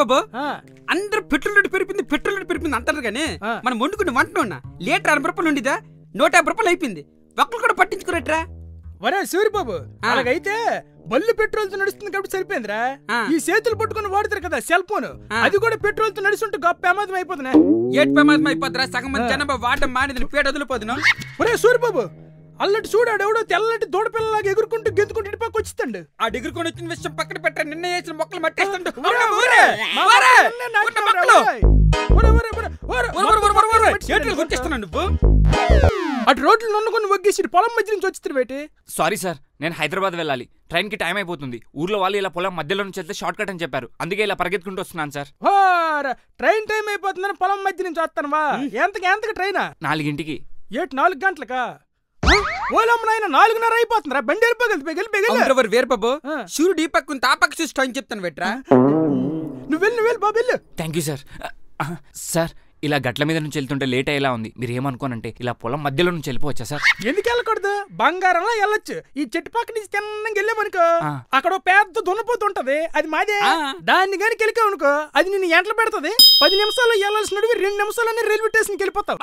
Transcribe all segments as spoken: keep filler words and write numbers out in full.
బాబు అందరూ petrol rate పెరిగింది petrol rate పెరిగింది అంటారు కానీ మనం వండుకున్న వంటనన్నా లీటర్ అరవై రూపాయలు ఉండిదా నూట యాభై రూపాయలు అయిపోయింది ఒక్కరు కూడా పట్టించుకోరట్రా వరే సూరిబాబు అలాగైతే బల్లి పెట్రోల్ తో నడుస్తుంది కాబట్టి సరిపోయిందిరా ఈ చేతులు పట్టుకొని వాడతారు కదా సెల్ ఫోన్ అది కూడా పెట్రోల్ తో నడుస్తుంటే గొప్ప ప్రమాదం అయిపోతున్నా ఏట్ ప్రమాదం అయిపోతురా సగం మంది జనం వాడడం మానేది పేట వదిలిపోతున్నాం ఒరే సూరిబాబు అల్లటి చూడాడు ఎవడో తెల్లటి దూడపిల్లలాగా ఎగురుకుంటూ గెంతుకుంటూ ఇటు పక్క వచ్చేస్తాడు ఆ ఎగురుకొని వచ్చిన విషయం పక్కన పెట్టాను నిన్న చేసిన మొక్కలు మట్టేస్తాడు అటు రోడ్లు నన్నుకొని వగ్గేసి పొలం మధ్య నుంచి వచ్చేస్తాడు బయట సారీ సార్ నేను హైదరాబాద్ వెళ్ళాలి ట్రైన్ కి టైం అయిపోతుంది ఊర్లో వాళ్ళు ఇలా పొలం మధ్యలో నుంచి వెళ్తే షార్ట్ కట్ అని చెప్పారు అందుకే ఇలా పరిగెత్తుకుంటూ వస్తున్నాను సార్ ట్రైన్ టైం అయిపోతుందని పొలం మధ్య నుంచి వస్తానవా ఎంతకి ఎంతకి ట్రైనా నాలుగింటికి ఏటి నాలుగు గంటలకా నాలుగున్నర అయిపోతుందిరా బండి వెళ్ళిపోగలి వేరు బాబు సూర్యుడు ఈ పక్క ఆ పక్క చూసి అని చెప్తాను బెట్రా నువ్వు వెళ్ళు వెళ్ళు బాబు వెళ్ళు థ్యాంక్ యూ సార్ సార్ ఇలా గట్ల మీద నుంచి వెళ్తుంటే లేట్ అయ్యేలా ఉంది మీరు ఏమనుకోనంటే ఇలా పొలం మధ్యలో నుంచి వెళ్ళిపోవచ్చా సార్ ఎందుకు వెళ్ళకూడదు బంగారంలో వెళ్ళొచ్చు ఈ చెట్టు పక్క నుంచి తిన్నగా వెళ్ళామనుకో అక్కడ పెద్ద దున్నపోతుంటది అది మాదే దాన్ని కానీ వెళ్ళిపోనుకో అది నిన్ను ఎంటలు పెడుతుంది పది నిమిషాల్లో వెళ్ళాల్సిన రెండు నిమిషాలన్నీ రైల్వే స్టేషన్కి వెళ్ళిపోతావు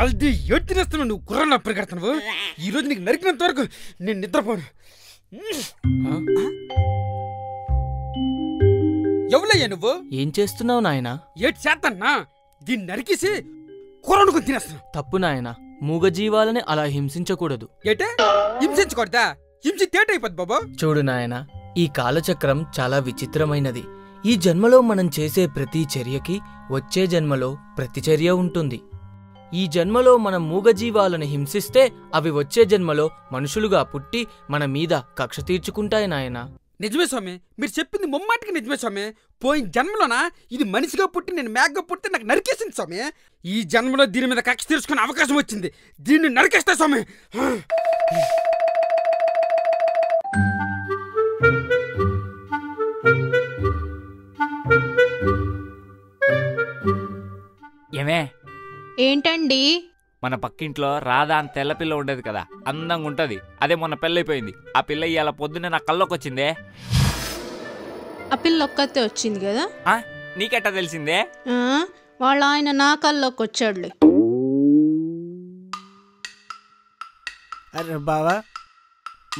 ఆల్ది ఎత్తినేస్తున్నా నువ్వు కుర్ర నా పరిగెడుతున్నావు ఈరోజు నీకు నరికినంత వరకు నేను నిద్రపోను ఎవలయ్యా నువ్వు ఏం చేస్తున్నావు నాయన ఏటి చేస్తాన్నా దీన్ని నరికేసి కూరనుకు తినేస్తున్నా తప్పు నాయన మూగజీవాలని అలా హింసించకూడదు ఏటే హింసించకూడదా హింసి తేటైపోద్ది బాబా చూడు నాయన ఈ కాలచక్రం చాలా విచిత్రమైనది ఈ జన్మలో మనం చేసే ప్రతి చర్యకి వచ్చే జన్మలో ప్రతిచర్య ఉంటుంది ఈ జన్మలో మనం మూగజీవాలను హింసిస్తే అవి వచ్చే జన్మలో మనుషులుగా పుట్టి మన మీద కక్ష తీర్చుకుంటాయి నాయన నిజమే స్వామి మీరు చెప్పింది ముమ్మాటికి నిజమే స్వామి పోయిన జన్మలోనా ఇది మనిషిగా పుట్టి నేను మేకగా పుట్టి నాకు నరికేసింది స్వామి ఈ జన్మలో దీని మీద కక్ష తీర్చుకునే అవకాశం వచ్చింది దీన్ని నరికేస్తా స్వామి ఏమే ఏంటండి మన పక్కింట్లో రాధా అని తెల్ల పిల్ల ఉండేది కదా అందంగా ఉంటది అదే మొన్న పెళ్ళైపోయింది ఆ పిల్ల ఇవాళ పొద్దున్నే నా కళ్ళకి వచ్చిందే ఆ పిల్ల ఒక్కతే వచ్చింది కదా నీకెట్టా తెలిసిందే వాళ్ళ ఆయన నా కళ్ళకి వచ్చాడులే అరే బావా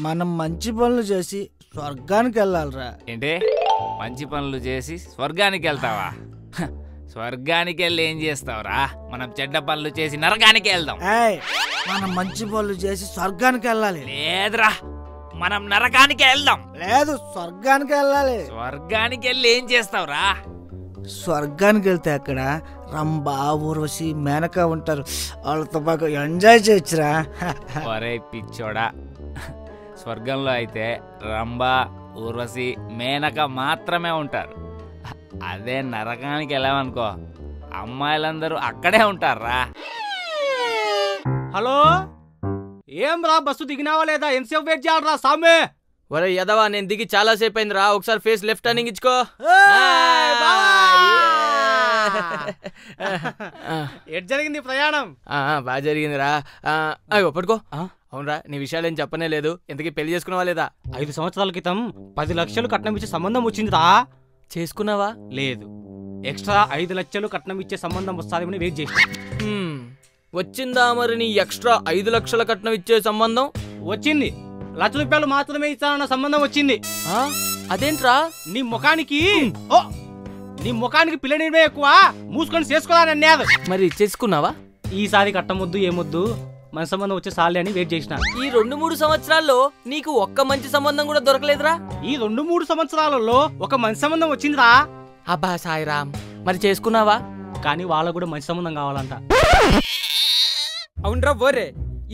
మనం మంచి పనులు చేసి స్వర్గానికి వెళ్ళాలిరా ఏంటే మంచి పనులు చేసి స్వర్గానికి వెళ్తావా స్వర్గానికి వెళ్ళి ఏం చేస్తావురా మనం చెడ్డ పనులు చేసి నరకానికి వెళ్దాం మనం మంచి పనులు చేసి స్వర్గానికి వెళ్ళాలి లేదురా మనం నరకానికి వెళ్దాం లేదు స్వర్గానికి వెళ్ళాలి స్వర్గానికి వెళ్ళి ఏం చేస్తావురా స్వర్గానికి వెళ్తే అక్కడ రంభా ఊర్వశి మేనక ఉంటారు వాళ్ళతో బాగా ఎంజాయ్ చేయొచ్చురా ఒరే పిచ్చోడా స్వర్గంలో అయితే రంభా ఊర్వశి మేనక మాత్రమే ఉంటారు అదే నరకానికి వెళ్ళామనుకో అమ్మాయిలందరూ అక్కడే ఉంటారా హలో ఏం రా బస్సు దిగినావా లేదా ఎంతసేపు వెయిట్ చేయాలరా సామే ఒరే యదవా నేను దిగి చాలా సేపు అయింది రా ఒకసారి ఫేస్ లెఫ్ట్ టర్నింగ్ ఇచ్చుకో ఎట్ జరిగింది ప్రయాణం బాగా జరిగింది రా అయ్యో పట్టుకో అవునరా నీ విషయాలేం చెప్పనే లేదు ఇంతకీ పెళ్లి చేసుకున్నావా లేదా ఐదు సంవత్సరాల క్రితం పది లక్షలు కట్నం ఇచ్చే సంబంధం వచ్చిందిరా చేసుకున్నావా లేదు ఎక్స్ట్రా ఐదు లక్షలు కట్నం ఇచ్చే సంబంధం వస్తాదని వెయిట్ చేసి వచ్చిందా మరి నీ ఎక్స్ట్రా ఐదు లక్షల కట్నం ఇచ్చే సంబంధం వచ్చింది లక్ష రూపాయలు మాత్రమే ఇస్తానన్న సంబంధం వచ్చింది అదేంట్రా నీ ముఖానికి ఓ నీ ముఖానికి పిల్లనివే ఎక్కువ మూసుకొని చేసుకోవాలన్నాడు మరి చేసుకున్నావా ఈసారి కట్టమొద్దు ఏమొద్దు మన సంబంధం వచ్చే సాలే అని వెయిట్ చేసిన ఈ రెండు మూడు సంవత్సరాల్లో నీకు ఒక్క మంచి సంబంధం కూడా దొరకలేదురా ఈ రెండు మూడు సంవత్సరాలలో ఒక మంచి సంబంధం వచ్చిందిరా అబ్బా సాయిరామ్ మరి చేసుకున్నావా కానీ వాళ్ళ కూడా మంచి సంబంధం కావాలంట అవునరా బోరే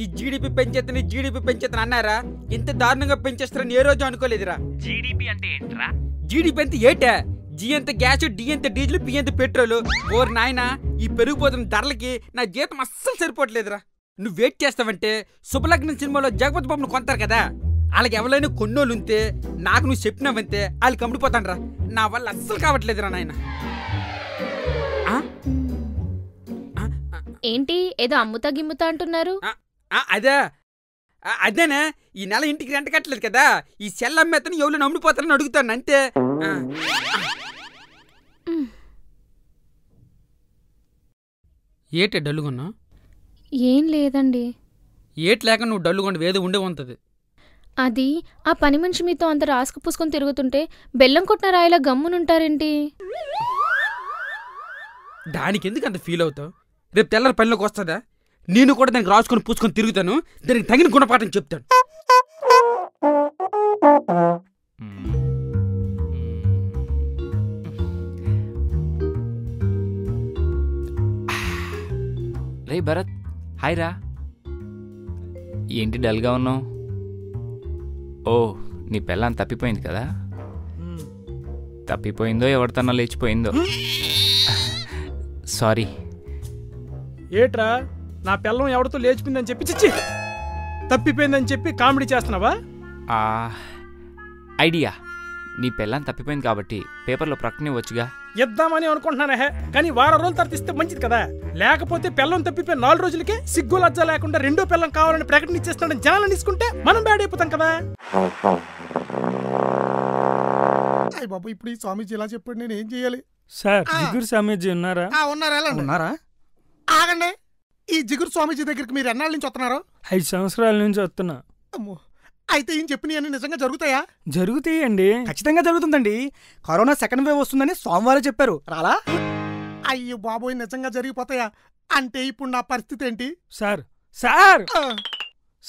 ఈ జీడిపి పెంచేతని జీడిపి పెంచేతని అన్నారా ఇంత దారుణంగా పెంచేస్తారని ఏ రోజు అనుకోలేదురా జీడిపి అంటే ఏంట్రా జీడిపి అంటే ఏటే జీ అంత గ్యాస్ డి అంత డీజిల్ పి అంత పెట్రోల్ ఓర్ నాయనా ఈ పెరిగిపోతున్న ధరలకి నా జీతం అస్సలు సరిపోవట్లేదురా నువ్వు వెయిట్ చేస్తావంటే శుభలగ్నం సినిమాలో జగపతి బాబును కొంటారు కదా, వాళ్ళకి ఎవరైనా కొన్నోళ్ళు ఉంటే నాకు నువ్వు చెప్పినావంటే వాళ్ళు కమిడిపోతాను రా, నా వల్ల అస్సలు కావట్లేదురా నాయన. ఏంటి ఏదో అమ్ముతా గిమ్ముతా అంటున్నారు? అదే అదేనా, ఈ నెల ఇంటికి రెంట కట్టలేదు కదా, ఈ సెల్ అమ్మేతను ఎవరైనా అమ్ముడిపోతారని అడుగుతాను అంతే. ఏటే డల్లుగున్నా? ఏం లేదండి. ఏట్ లేక నువ్వు డల్లుగొండి వేద ఉండే ఉంటుంది. అది ఆ పని మనిషి మీతో అంత రాసుకు పూసుకొని తిరుగుతుంటే బెల్లం కొట్టిన రాయిలా గమ్మునుంటారేంటి? దానికి ఎందుకు అంత ఫీల్ అవుతావు? రేపు తెల్లారి పనిలోకి వస్తుందా, నేను కూడా దానికి రాసుకొని పూసుకొని తిరుగుతాను, దానికి తగిన గుణపాఠం చెప్తాను. రే భరత్, హాయ్ రా. ఏంటి డల్గా ఉన్నావు? ఓ నీ పెళ్ళాన్ని తప్పిపోయింది కదా, తప్పిపోయిందో ఎవరితోనో లేచిపోయిందో. సారీ. ఏట్రా నా పెళ్ళం ఎవరితో లేచిపోయిందని చెప్పి చిచ్చి తప్పిపోయిందని చెప్పి కామెడీ చేస్తున్నావా? ఐడియా, నీ పెళ్ళాన్ని తప్పిపోయింది కాబట్టి పేపర్లో ప్రకటన ఇవ్వచ్చుగా. ఇద్దామని అనుకుంటున్నానే, కానీ వారం రోజులు తర్వాత ఇస్తే మంచిది కదా, లేకపోతే పిల్లం తప్పిపోయి నాలుగు రోజులకే సిగ్గు లజ్జ లేకుండా రెండో పిల్లం కావాలని ప్రకటన ఇచ్చేస్తున్నాడని జనాలను తీసుకుంటే మనం బ్యాడ్ అయిపోతాం కదా. అయ్య బాబు, ఇప్పుడు ఈ స్వామీజీ ఇలా చెప్పాడు, నేను ఏం చేయాలి? సార్ జిగురు స్వామీజీ ఉన్నారా? ఉన్నారా? ఆగండి, ఈ జిగురు స్వామీజీ దగ్గరికి మీరు ఎన్నాళ్ళ నుంచి వస్తున్నారు? ఐదు సంవత్సరాల నుంచి వస్తున్నా. అయితే ఏం చెప్పినా నిజంగా జరుగుతాయా? జరుగుతాయండి, ఖచ్చితంగా జరుగుతుందండి. కరోనా సెకండ్ వేవ్ వస్తుందని సోమవారం చెప్పారు. రాలా? అయ్యో బాబోయ్, నిజంగా జరిగిపోతాయా? అంటే ఇప్పుడు నా పరిస్థితి ఏంటి? సార్ సార్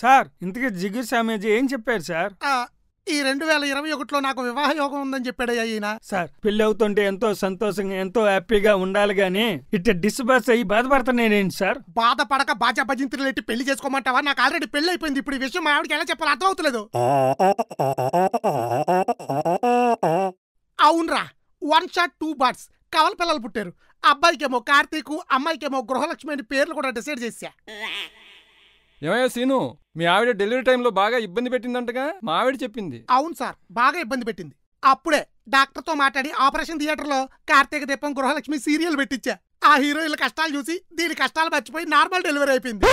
సార్ ఇంతకీ జిగురు స్వామీజీ ఏం చెప్పారు సార్? ఈ రెండు వేల ఇరవై ఒకటిలో నాకు వివాహ యోగం ఉందని చెప్పాడయ్యా ఈయన. సార్ పెళ్లి అవుతుంటే ఎంతో సంతోషంగా ఎంతో హ్యాపీగా ఉండాలి గానీ ఇట్లా డిస్బర్స్ అయ్యి బాధపడతానేంటి సార్? బాధపడక బాజా భజంతులు ఎట్టి పెళ్లి చేసుకోమంటావా? నాకు ఆల్రెడీ పెళ్లి అయిపోయింది, ఇప్పుడు ఈ విషయం మా ఆవిడకి ఎలా చెప్పాలి అర్థం అవుతలేదు. అవునరా, వన్ షాట్ టూ బర్డ్స్. కవల పిల్లలు పుట్టారు, అబ్బాయికేమో కార్తీకు, అమ్మాయికేమో గృహలక్ష్మి అని పేర్లు కూడా డిసైడ్ చేశా. ఏమయ్యా సీను, మీ ఆవిడ డెలివరీ టైంలో బాగా ఇబ్బంది పెట్టిందంటగా మా ఆవిడ చెప్పింది? అవును సార్, బాగా ఇబ్బంది పెట్టింది. అప్పుడే డాక్టర్తో మాట్లాడి ఆపరేషన్ థియేటర్లో కార్తీక దీపం గృహలక్ష్మి సీరియల్ పెట్టించా. ఆ హీరోయిన్ల కష్టాలు చూసి దీని కష్టాలు మర్చిపోయి నార్మల్ డెలివరీ అయిపోయింది.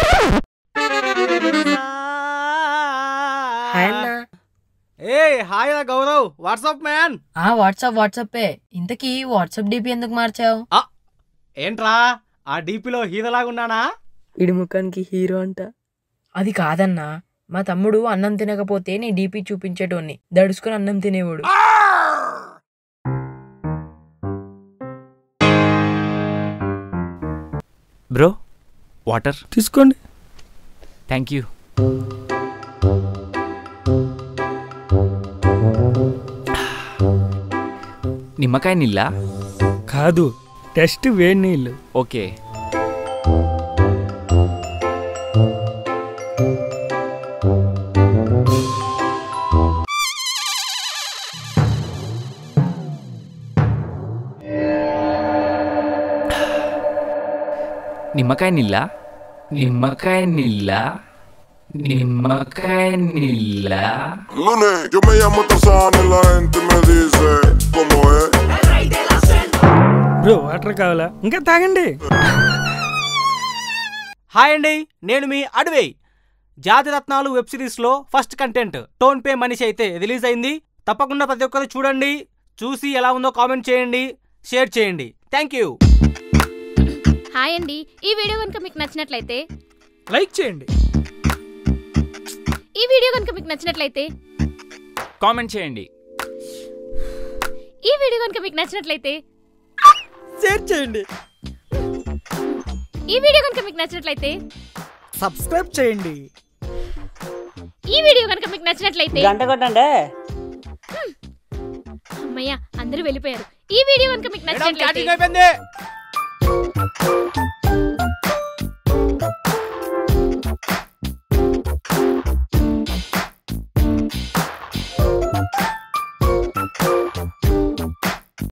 ఏ హాయ్ రా గౌరవ్, వాట్సాప్ మ్యాన్. వాట్సాప్ వాట్సాపే. ఇంతకీ వాట్సాప్ డిపి ఎందుకు మార్చావు? ఏంట్రా ఆ డిపిలో హీరోలాగున్నానా? ఇడి ముఖానికి హీరో అంట. అది కాదన్నా, మా తమ్ముడు అన్నం తినకపోతే నీ డీపీ చూపించేటోన్ని, దడుచుకుని అన్నం తినేవాడు. బ్రో వాటర్ తీసుకోండి. Thank you. నిమ్మకాయ నీళ్ళ కాదు, టెస్ట్ వేడి నీళ్ళు. ఓకే. నిమ్మకాయ నీళ్ళ నిమ్మకాయ నీళ్ళ నిమ్మకాయ నీళ్ళ. బ్రో వాటర్ కావాలా? ఇంకా తాగండి. హాయ్ అండి, నేను మీ అడవి. జాతి రత్నాలు వెబ్ సిరీస్లో ఫస్ట్ కంటెంట్ టోన్ పే మనిషి అయితే రిలీజ్ అయింది. తప్పకుండా ప్రతి ఒక్కరు చూడండి, చూసి ఎలా ఉందో కామెంట్ చేయండి, షేర్ చేయండి. Thank you. హాయ్ అండి, ఈ వీడియో గనుక మీకు నచ్చినట్లయితే లైక్ చేయండి, ఈ వీడియో గనుక మీకు నచ్చినట్లయితే కామెంట్ చేయండి, ఈ వీడియో గనుక మీకు నచ్చినట్లయితే షేర్ చేయండి, ఈ వీడియో గనుక మీకు నచ్చినట్లయితే సబ్స్క్రైబ్ చేయండి, ఈ వీడియో గనుక మీకు నచ్చినట్లయితే గంట కొట్టండి. అమ్మయ్య అందరూ వెళ్ళిపోయారు. ఈ వీడియో గనుక మీకు నచ్చినట్లయితే Thank you.